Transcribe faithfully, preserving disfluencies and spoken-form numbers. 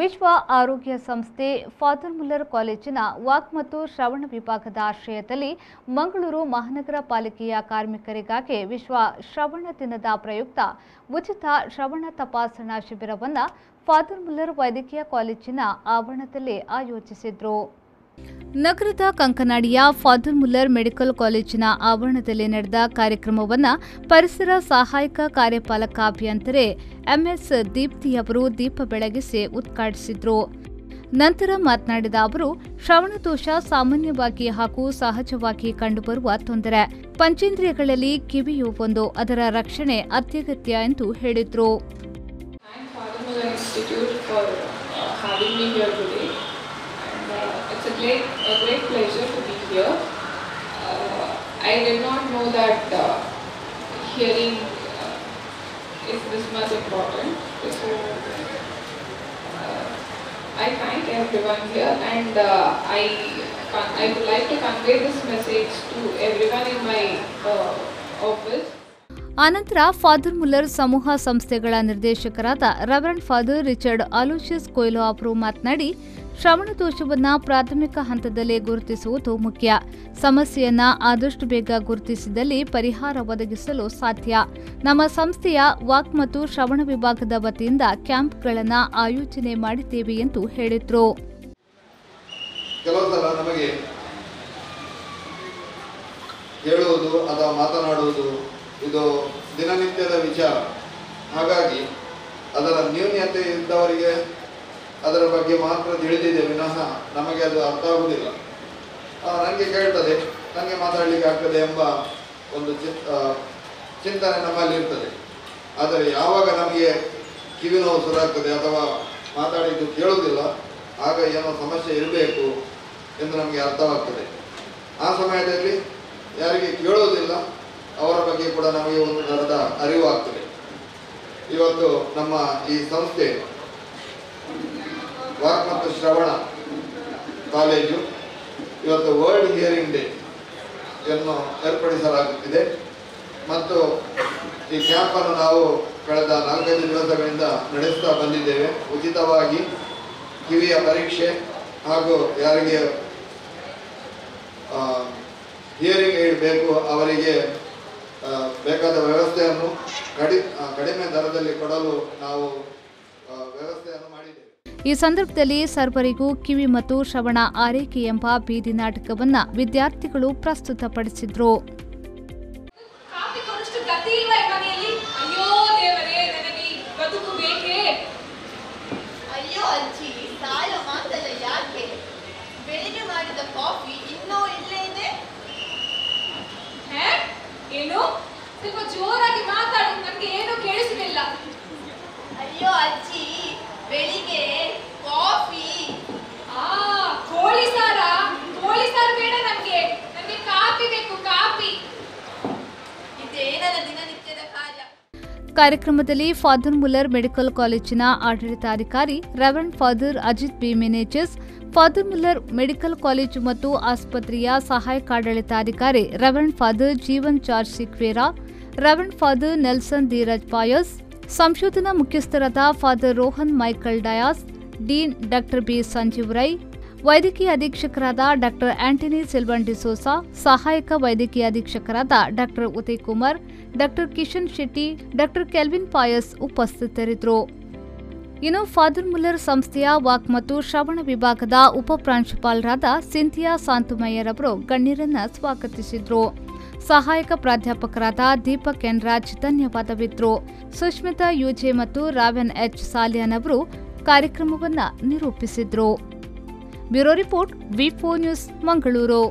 ವಿಶ್ವ ಆರೋಗ್ಯ ಸಂಸ್ಥೆ ಫಾದರ್ ಮುಲ್ಲರ್ ಕಾಲೇಜಿನ ವಾಕ್ ಮತ್ತು ಶ್ರವಣ ವಿಭಾಗದ ಆಶ್ರಯದಲ್ಲಿ ಮಂಗಳೂರು ಮಹಾನಗರ ಪಾಲಿಕೆಯ ಕಾರ್ಮಿಕರಿಗಾಗಿ ವಿಶ್ವ ಶ್ರವಣ ದಿನದ ಪ್ರಯುಕ್ತ ಉಚಿತ ಶ್ರವಣ ತಪಾಸಣಾ ಶಿಬಿರವನ್ನು ಫಾದರ್ ಮುಲ್ಲರ್ ವೈದ್ಯಕೀಯ ಕಾಲೇಜಿನ ಆವರಣದಲ್ಲಿ ಆಯೋಜಿಸಿದರು. ನಗರದ ಕಂಕನಾಡಿಯ ಫಾದರ್ ಮುಲ್ಲರ್ ಮೆಡಿಕಲ್ ಕಾಲೇಜಿನ ಆವರಣದಲ್ಲಿ ನಡೆದ ಕಾರ್ಯಕ್ರಮವನ್ನು ಪರಿಸರ ಸಹಾಯಕ ಕಾರ್ಯಪಾಲಕ ಅಭಿಯಂತರೆ ಎಂಎಸ್ ದೀಪ್ತಿಯವರು ದೀಪ ಬೆಳಗಿಸಿ ಉದ್ಘಾಟಿಸಿದರು. ನಂತರ ಮಾತನಾಡಿದ ಅವರು, ಶ್ರವಣದೋಷ ಸಾಮಾನ್ಯವಾಗಿ ಹಾಗೂ ಸಹಜವಾಗಿ ಕಂಡುಬರುವ ತೊಂದರೆ. ಪಂಚೇಂದ್ರಿಯಗಳಲ್ಲಿ ಕಿವಿಯು ಒಂದು, ಅದರ ರಕ್ಷಣೆ ಅತ್ಯಗತ್ಯ ಎಂದು ಹೇಳಿದರು. It's a great, a great pleasure to be here. Uh, I did not know that uh, hearing uh, is this much important. So uh, I thank everyone here, and uh, I I would like to convey this message to everyone in my uh, office. ಆನಂತರ father Muller ಸಮೂಹ ಸಂಸ್ಥೆಗಳ ನಿರ್ದೇಶಕರಾದ reverend father Richard Aloysius Coelho ಅವರು ಮಾತನಾಡಿ, ಶ್ರವಣ ದೋಷವನ್ನು ಪ್ರಾಥಮಿಕ ಹಂತದಲ್ಲೇ ಗುರುತಿಸುವುದು ಮುಖ್ಯ. ಸಮಸ್ಯೆಯನ್ನು ಆದಷ್ಟು ಬೇಗ ಗುರುತಿಸಿದಲ್ಲಿ ಪರಿಹಾರ ಒದಗಿಸಲು ಸಾಧ್ಯ. ನಮ್ಮ ಸಂಸ್ಥೆಯ ವಾಕ್ ಮತ್ತು ಶ್ರವಣ ವಿಭಾಗದ ವತಿಯಿಂದ ಕ್ಯಾಂಪ್ಗಳನ್ನು ಆಯೋಜನೆ ಮಾಡಿದ್ದೇವೆ ಎಂದು ಹೇಳಿದರು. ಹೇಳುವುದು ಅಥವಾ ಮಾತನಾಡುವುದು ಇದು ದಿನನಿತ್ಯದ ವಿಚಾರ. ಹಾಗಾಗಿ ಅದರ ನ್ಯೂನ್ಯತೆ ಇದ್ದವರಿಗೆ ಅದರ ಬಗ್ಗೆ ಮಾತ್ರ ತಿಳಿದಿದೆ ವಿನಃ ನಮಗೆ ಅದು ಅರ್ಥ ಆಗುವುದಿಲ್ಲ. ನನಗೆ ಕೇಳ್ತದೆ, ನನಗೆ ಮಾತಾಡಲಿಕ್ಕೆ ಆಗ್ತದೆ ಎಂಬ ಒಂದು ಚಿಂತನೆ ನಮ್ಮಲ್ಲಿ ಇರ್ತದೆ. ಆದರೆ ಯಾವಾಗ ನಮಗೆ ಕಿವಿ ನೋವು ಶುರುವಾಗ್ತದೆ ಅಥವಾ ಮಾತಾಡಿದ್ದು ಕೇಳುವುದಿಲ್ಲ, ಆಗ ಏನೋ ಸಮಸ್ಯೆ ಇರಬೇಕು ಎಂದು ನಮಗೆ ಅರ್ಥವಾಗ್ತದೆ. ಆ ಸಮಯದಲ್ಲಿ ಯಾರಿಗೆ ಕೇಳುವುದಿಲ್ಲ ಅವರ ಬಗ್ಗೆ ಕೂಡ ನಮಗೆ ಒಂದು ದರದ ಅರಿವು ಆಗ್ತದೆ. ಇವತ್ತು ನಮ್ಮ ಈ ಸಂಸ್ಥೆ ವಾಕ್ ಮತ್ತು ಶ್ರವಣ ಕಾಲೇಜು ಇವತ್ತು ವರ್ಲ್ಡ್ ಹಿಯರಿಂಗ್ ಡೇ ಅನ್ನು ಏರ್ಪಡಿಸಲಾಗುತ್ತಿದೆ ಮತ್ತು ಈ ಕ್ಯಾಂಪನ್ನು ನಾವು ಕಳೆದ ನಾಲ್ಕೈದು ದಿವಸಗಳಿಂದ ನಡೆಸ್ತಾ ಬಂದಿದ್ದೇವೆ. ಉಚಿತವಾಗಿ ಕಿವಿಯ ಪರೀಕ್ಷೆ ಹಾಗೂ ಯಾರಿಗೆ ಹಿಯರಿಂಗ್ ಏಡ್ ಬೇಕು ಅವರಿಗೆ ಬೇಕಾದ ವ್ಯವಸ್ಥೆಯನ್ನು ಕಡಿ ಕಡಿಮೆ ದರದಲ್ಲಿ ಕೊಡಲು ನಾವು ವ್ಯವಸ್ಥೆಯನ್ನು ಮಾಡಿದ್ದೇವೆ. ಈ ಸಂದರ್ಭದಲ್ಲಿ ಸರ್ವರಿಗೂ ಕಿವಿ ಮತ್ತು ಶ್ರವಣ ಆರೈಕೆ ಎಂಬ ಬೀದಿ ನಾಟಕವನ್ನು ವಿದ್ಯಾರ್ಥಿಗಳು ಪ್ರಸ್ತುತಪಡಿಸಿದ್ರು. ಬೆಳಿಗ್ಗೆ ಕಾಫಿ ಕೋಳಿ ಸಾರ ಕೋಳಿ ಸಾರ ಬೇಡ, ನಮ್ಗೆ ನಮ್ಗೆ ಕಾಫಿ ಬೇಕು, ಕಾಫಿ. ಇದೇ ನನ್ನ ದಿನನಿತ್ಯದ ಕಾರ್ಯ. ಕಾರ್ಯಕ್ರಮದಲ್ಲಿ ಫಾದರ್ ಮುಲ್ಲರ್ ಮೆಡಿಕಲ್ ಕಾಲೇಜಿನ ಆಡಳಿತಾಧಿಕಾರಿ reverend father Ajith B ಮೆನೇಜರ್ಸ್, father Muller medical college ಮತ್ತು ಆಸ್ಪತ್ರೆಯ ಸಹಾಯಕ ಆಡಳಿತಾಧಿಕಾರಿ reverend father Jeevan George Sequeira, reverend father Nelson Dheeraj Pais, ಸಂಶೋಧನಾ ಮುಖ್ಯಸ್ಥರಾದ father Rohan Michael Dias, dean doctor B Sanjeev Rai, ವೈದ್ಯಕೀಯ ಅಧೀಕ್ಷಕರಾದ ಡಾಕ್ಟರ್ ಆಂಟನಿ ಸಿಲ್ವನ್ ಡಿಸೋಸಾ, ಸಹಾಯಕ ವೈದ್ಯಕೀಯ ಅಧೀಕ್ಷಕರಾದ doctor Uday Kumar, doctor Kishan Shetty, doctor Kelvin Pais ಉಪಸ್ಥಿತರಿದ್ದರು. ಇನ್ನು ಫಾದರ್ ಮುಲ್ಲರ್ ಸಂಸ್ಥೆಯ ವಾಕ್ ಮತ್ತು ಶ್ರವಣ ವಿಭಾಗದ ಉಪ ಪ್ರಾಂಶುಪಾಲರಾದ ಸಿಂಥಿಯಾ ಸಾಂಥಿಮಯರ್ ಅವರು ಗಣ್ಯರನ್ನು ಸ್ವಾಗತಿಸಿದರು. ಸಹಾಯಕ ಪ್ರಾಧ್ಯಾಪಕರಾದ ದೀಪಕ್ ಕೆನರಾಜ್ ಧನ್ಯವಾದವಿದ್ರು. ಸುಷ್ಮಿತಾ ಯೂಜೆ ಮತ್ತು ರಾವನ್ ಎಚ್ ಸಾಲಿಯಾನ್ ಅವರು ಕಾರ್ಯಕ್ರಮವನ್ನು ನಿರೂಪಿಸಿದ್ರು. Bureau report V four news Mangaluru.